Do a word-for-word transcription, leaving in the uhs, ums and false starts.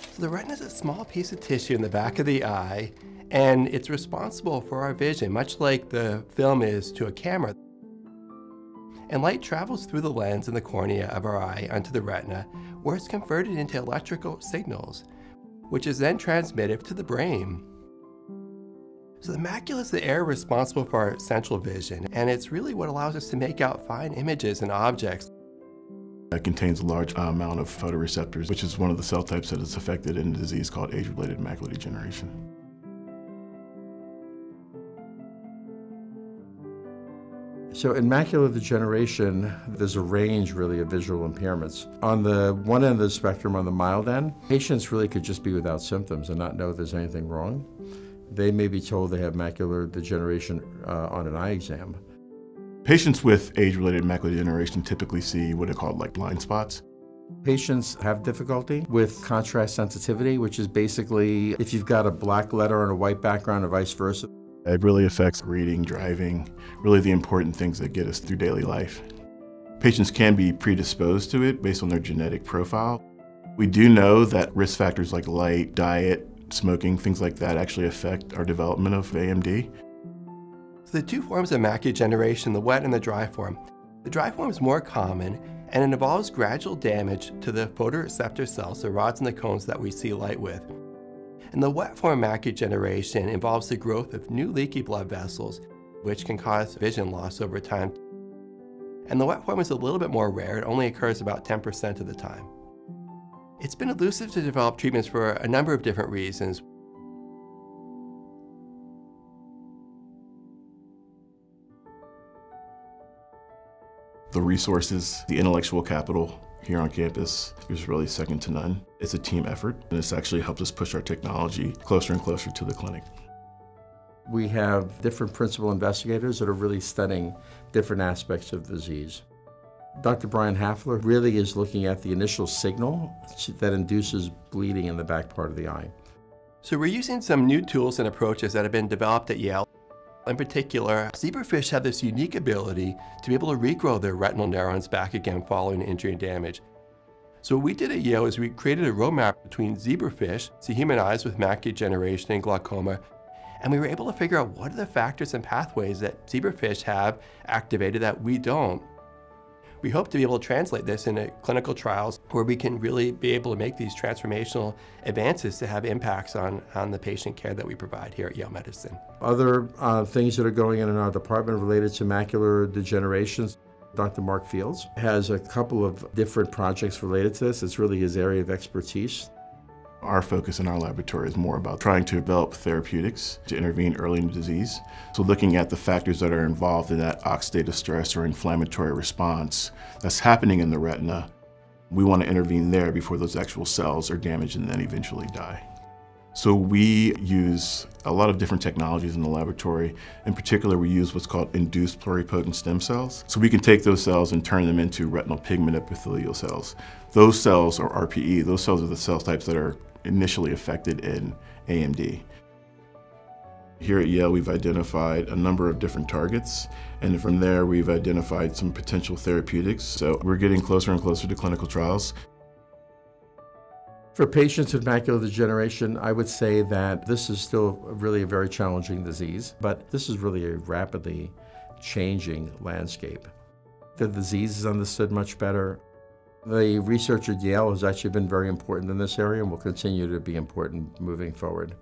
So the retina is a small piece of tissue in the back of the eye, and it's responsible for our vision, much like the film is to a camera. And light travels through the lens and the cornea of our eye onto the retina, where it's converted into electrical signals, which is then transmitted to the brain. So the macula is the area responsible for our central vision, and it's really what allows us to make out fine images and objects. It contains a large amount of photoreceptors, which is one of the cell types that is affected in a disease called age-related macular degeneration. So in macular degeneration, there's a range, really, of visual impairments. On the one end of the spectrum, on the mild end, patients really could just be without symptoms and not know there's anything wrong. They may be told they have macular degeneration uh, on an eye exam. Patients with age-related macular degeneration typically see what are called like blind spots. Patients have difficulty with contrast sensitivity, which is basically if you've got a black letter on a white background or vice versa. It really affects reading, driving, really the important things that get us through daily life. Patients can be predisposed to it based on their genetic profile. We do know that risk factors like light, diet, smoking, things like that actually affect our development of A M D. So the two forms of macular degeneration, the wet and the dry form. The dry form is more common, and it involves gradual damage to the photoreceptor cells, the rods and the cones that we see light with. And the wet form of macular degeneration involves the growth of new leaky blood vessels, which can cause vision loss over time. And the wet form is a little bit more rare. It only occurs about ten percent of the time. It's been elusive to develop treatments for a number of different reasons. The resources, the intellectual capital here on campus is really second to none. It's a team effort, and it's actually helped us push our technology closer and closer to the clinic. We have different principal investigators that are really studying different aspects of disease. Doctor Brian Hafler really is looking at the initial signal that induces bleeding in the back part of the eye. So we're using some new tools and approaches that have been developed at Yale. In particular, zebrafish have this unique ability to be able to regrow their retinal neurons back again following injury and damage. So what we did at Yale is we created a roadmap between zebrafish, so human eyes with macular degeneration and glaucoma, and we were able to figure out what are the factors and pathways that zebrafish have activated that we don't. We hope to be able to translate this into clinical trials where we can really be able to make these transformational advances to have impacts on, on the patient care that we provide here at Yale Medicine. Other uh, things that are going on in our department related to macular degeneration, Doctor Mark Fields has a couple of different projects related to this. It's really his area of expertise. Our focus in our laboratory is more about trying to develop therapeutics to intervene early in the disease. So looking at the factors that are involved in that oxidative stress or inflammatory response that's happening in the retina, we want to intervene there before those actual cells are damaged and then eventually die. So we use a lot of different technologies in the laboratory. In particular, we use what's called induced pluripotent stem cells. So we can take those cells and turn them into retinal pigment epithelial cells. Those cells are R P E. Those cells are the cell types that are initially affected in A M D. Here at Yale, we've identified a number of different targets, and from there, we've identified some potential therapeutics. So we're getting closer and closer to clinical trials. For patients with macular degeneration, I would say that this is still really a very challenging disease, but this is really a rapidly changing landscape. The disease is understood much better. The research at Yale has actually been very important in this area and will continue to be important moving forward.